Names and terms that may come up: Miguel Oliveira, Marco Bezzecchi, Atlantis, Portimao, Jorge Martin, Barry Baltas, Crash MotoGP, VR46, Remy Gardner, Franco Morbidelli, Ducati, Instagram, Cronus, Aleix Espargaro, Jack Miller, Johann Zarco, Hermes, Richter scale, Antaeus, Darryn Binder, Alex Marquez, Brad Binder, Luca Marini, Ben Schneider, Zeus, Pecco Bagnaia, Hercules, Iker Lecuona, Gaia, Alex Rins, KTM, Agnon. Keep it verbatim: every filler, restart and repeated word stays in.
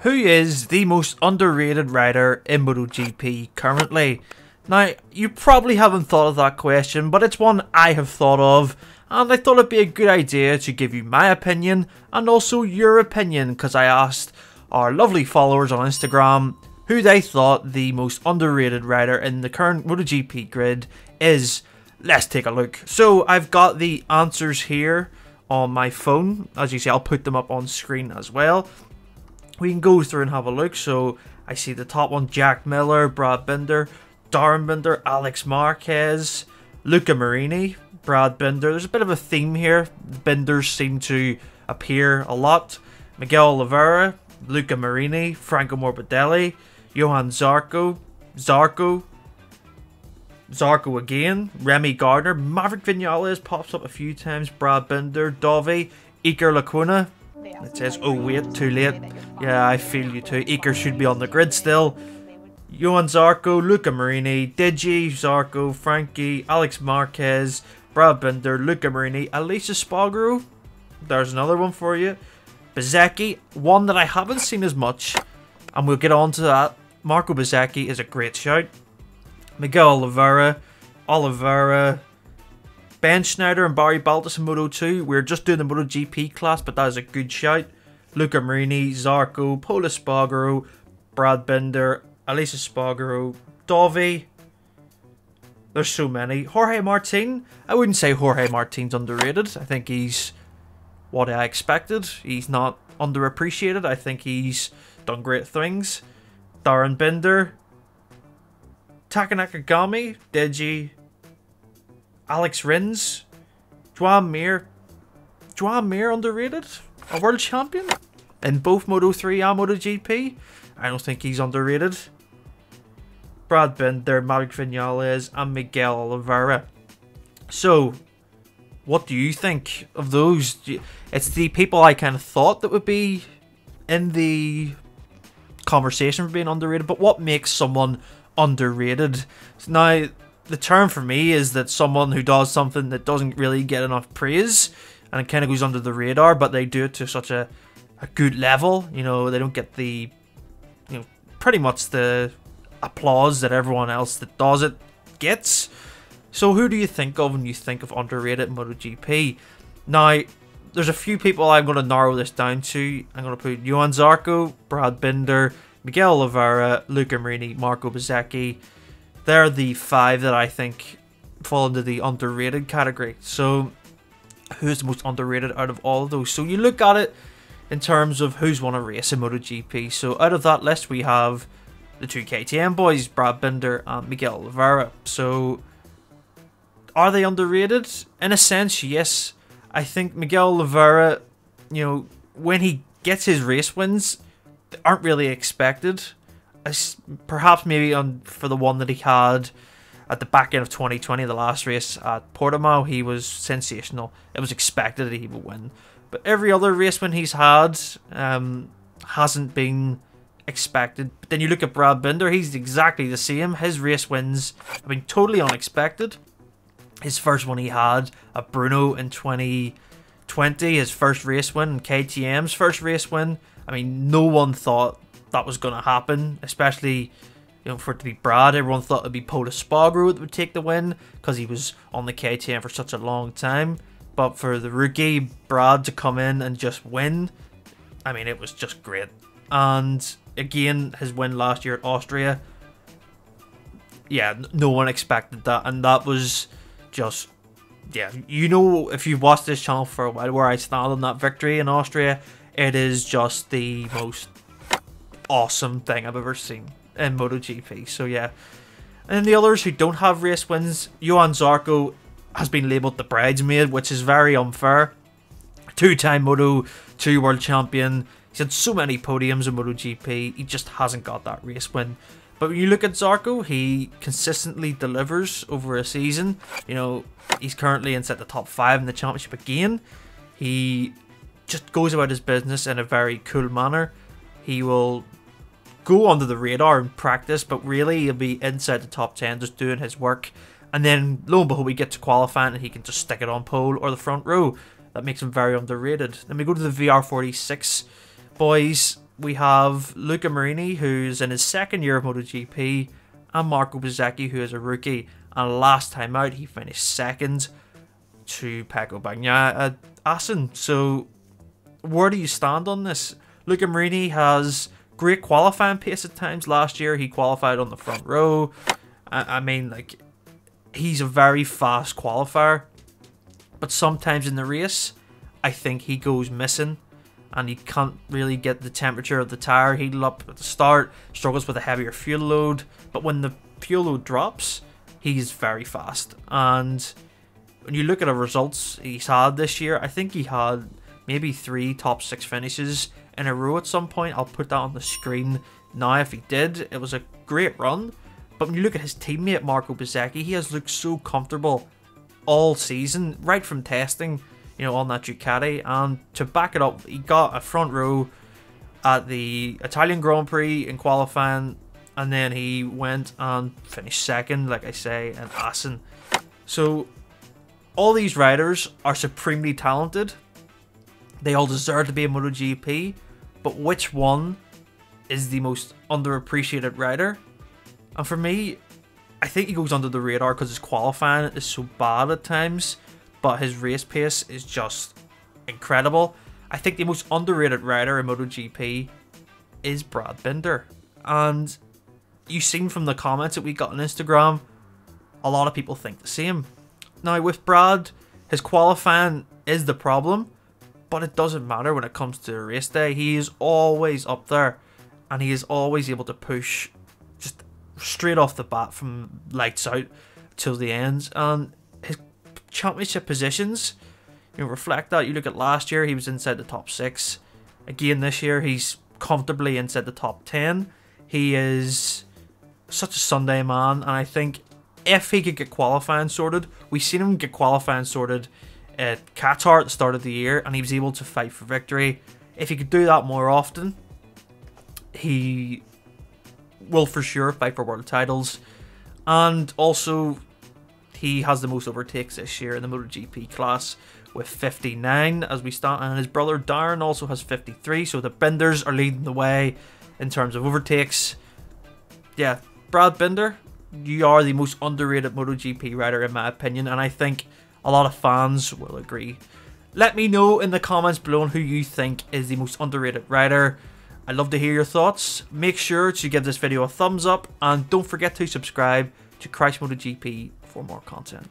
Who is the most underrated rider in MotoGP currently? Now, you probably haven't thought of that question, but it's one I have thought of, and I thought it'd be a good idea to give you my opinion and also your opinion, because I asked our lovely followers on Instagram who they thought the most underrated rider in the current MotoGP grid is. Let's take a look. So I've got the answers here on my phone. As you see, I'll put them up on screen as well. We can go through and have a look. So I see the top one, Jack Miller, Brad Binder, Darryn Binder, Alex Marquez, Luca Marini, Brad Binder. There's a bit of a theme here. Binders seem to appear a lot. Miguel Oliveira, Luca Marini, Franco Morbidelli, Johann Zarco, Zarco, Zarco again, Remy Gardner, Maverick Viñales pops up a few times, Brad Binder, Dovi, Iker Lecuona. It says, oh wait, too late. Yeah, I feel you too. Iker should be on the grid still. Johann Zarco, Luca Marini, Digi, Zarco, Frankie, Alex Marquez, Brad Binder, Luca Marini, Aleix Espargaro. There's another one for you. Bezzecchi, one that I haven't seen as much, and we'll get on to that. Marco Bezzecchi is a great shout. Miguel Oliveira, Oliveira, Ben Schneider and Barry Baltas in Moto two. We're just doing the MotoGP class, but that is a good shout. Luca Marini, Zarco, Pol Espargaro, Brad Binder, Aleix Espargaro, Dovi. There's so many. Jorge Martin. I wouldn't say Jorge Martin's underrated. I think he's what I expected. He's not underappreciated. I think he's done great things. Darryn Binder, Takaaki Nakagami, Deji, Alex Rins, Joan Mir. Joan Mir underrated? A world champion? In both Moto three and MotoGP? I don't think he's underrated. Brad Binder, Maverick Viñales and Miguel Oliveira. So, what do you think of those? It's the people I kind of thought that would be in the conversation for being underrated. But what makes someone underrated? Now, the term for me is that someone who does something that doesn't really get enough praise and it kind of goes under the radar, but they do it to such a, a good level. You know, they don't get the, you know, pretty much the applause that everyone else that does it gets. So who do you think of when you think of underrated MotoGP? Now, there's a few people I'm going to narrow this down to. I'm going to put Johann Zarco, Brad Binder, Miguel Oliveira, Luca Marini, Marco Bezzecchi. They're the five that I think fall into the underrated category. So, who's the most underrated out of all of those? So, you look at it in terms of who's won a race in MotoGP. So, out of that list, we have the two K T M boys, Brad Binder and Miguel Oliveira. So, are they underrated? In a sense, yes. I think Miguel Oliveira, you know, when he gets his race wins, they aren't really expected. Perhaps maybe on for the one that he had at the back end of twenty twenty, the last race at Portimao, he was sensational. It was expected that he would win. But every other race win he's had um, hasn't been expected. But then you look at Brad Binder, he's exactly the same. His race wins have been totally unexpected. His first one he had at Bruno in twenty twenty, his first race win, and K T M's first race win. I mean, no one thought that was going to happen, especially, you know, for it to be Brad. Everyone thought it would be Pol Espargaro that would take the win because he was on the K T M for such a long time. But for the rookie, Brad, to come in and just win, I mean, it was just great. And again, his win last year at Austria, yeah, no one expected that. And that was just, yeah, you know, if you've watched this channel for a while, where I stand on that victory in Austria, it is just the most awesome thing I've ever seen in MotoGP. So yeah. And then the others who don't have race wins, Johann Zarco has been labelled the bridesmaid, which is very unfair. Two-time Moto two world champion. He's had so many podiums in MotoGP, he just hasn't got that race win. But when you look at Zarco, he consistently delivers over a season. You know, he's currently inside the top five in the championship again. He just goes about his business in a very cool manner. He will go under the radar in practice, but really he'll be inside the top ten just doing his work. And then, lo and behold, we get to qualifying and he can just stick it on pole or the front row. That makes him very underrated. Then we go to the V R forty-six boys. we have Luca Marini, who's in his second year of MotoGP, and Marco Bezzecchi, who is a rookie. And last time out, he finished second to Pecco Bagnaia at Assen. So, where do you stand on this? Luca Marini has great qualifying pace at times. Last year, he qualified on the front row. I, I mean, like, he's a very fast qualifier. But sometimes in the race, I think he goes missing. And he can't really get the temperature of the tyre heated up at the start, struggles with a heavier fuel load, but when the fuel load drops, he's very fast. And when you look at the results he's had this year, I think he had maybe three top six finishes in a row at some point. I'll put that on the screen now if he did. It was a great run, but when you look at his teammate Marco Bezzecchi, he has looked so comfortable all season, right from testing, you know, on that Ducati. And to back it up, he got a front row at the Italian Grand Prix in qualifying, and then he went and finished second, like I say, in Assen. So all these riders are supremely talented. They all deserve to be in MotoGP, but which one is the most underappreciated rider? And for me, I think he goes under the radar because his qualifying is so bad at times, but his race pace is just incredible. I think the most underrated rider in MotoGP is Brad Binder. And you've seen from the comments that we got on Instagram, a lot of people think the same. Now with Brad, his qualifying is the problem, but it doesn't matter when it comes to a race day. He is always up there and he is always able to push just straight off the bat from lights out till the end. And championship positions, you know, reflect that. You look at last year, he was inside the top six. Again this year, he's comfortably inside the top ten. He is such a Sunday man, and I think if he could get qualifying sorted, we've seen him get qualifying sorted at Qatar at the start of the year, and he was able to fight for victory. If he could do that more often, he will for sure fight for world titles. And also, he has the most overtakes this year in the MotoGP class with fifty-nine as we start, and his brother Darryn also has fifty-three, so the Binders are leading the way in terms of overtakes. Yeah, Brad Binder, you are the most underrated MotoGP rider in my opinion, and I think a lot of fans will agree. Let me know in the comments below who you think is the most underrated rider. I'd love to hear your thoughts. Make sure to give this video a thumbs up, and don't forget to subscribe to Crash MotoGP for more content.